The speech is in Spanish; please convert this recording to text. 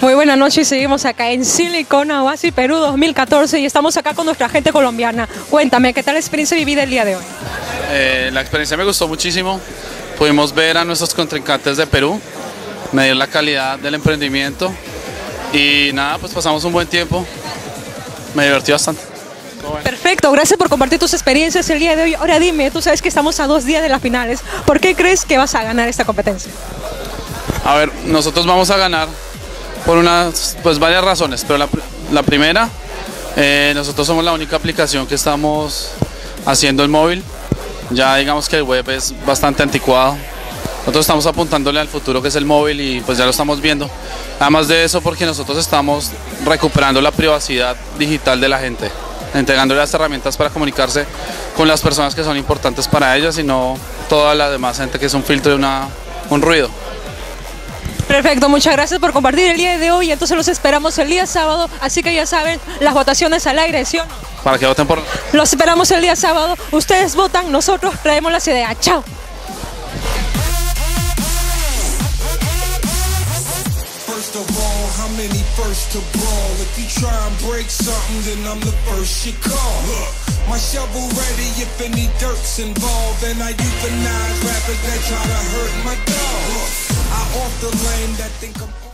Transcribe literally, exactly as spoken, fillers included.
Muy buenas noches, seguimos acá en Silicon Oasis Perú dos mil catorce y estamos acá con nuestra gente colombiana. Cuéntame, ¿qué tal la experiencia vivida el día de hoy? Eh, la experiencia me gustó muchísimo, pudimos ver a nuestros contrincantes de Perú, medir la calidad del emprendimiento y nada, pues pasamos un buen tiempo, me divertí bastante. Bueno. Perfecto, gracias por compartir tus experiencias el día de hoy. Ahora dime, tú sabes que estamos a dos días de las finales, ¿por qué crees que vas a ganar esta competencia? A ver, nosotros vamos a ganar por unas, pues varias razones, pero la, la primera, eh, nosotros somos la única aplicación que estamos haciendo el móvil, ya digamos que el web es bastante anticuado, nosotros estamos apuntándole al futuro que es el móvil y pues ya lo estamos viendo, además de eso porque nosotros estamos recuperando la privacidad digital de la gente, entregándole las herramientas para comunicarse con las personas que son importantes para ellas y no toda la demás gente que es un filtro y una, un ruido. Perfecto, muchas gracias por compartir el día de hoy, entonces los esperamos el día sábado, así que ya saben, las votaciones al aire, ¿sí o no? Para que voten por... Los esperamos el día sábado, ustedes votan, nosotros traemos las ideas, chao. My shovel ready if any dirt's involved, and I euthanize rappers that try to hurt my dog. I off the lane that think I'm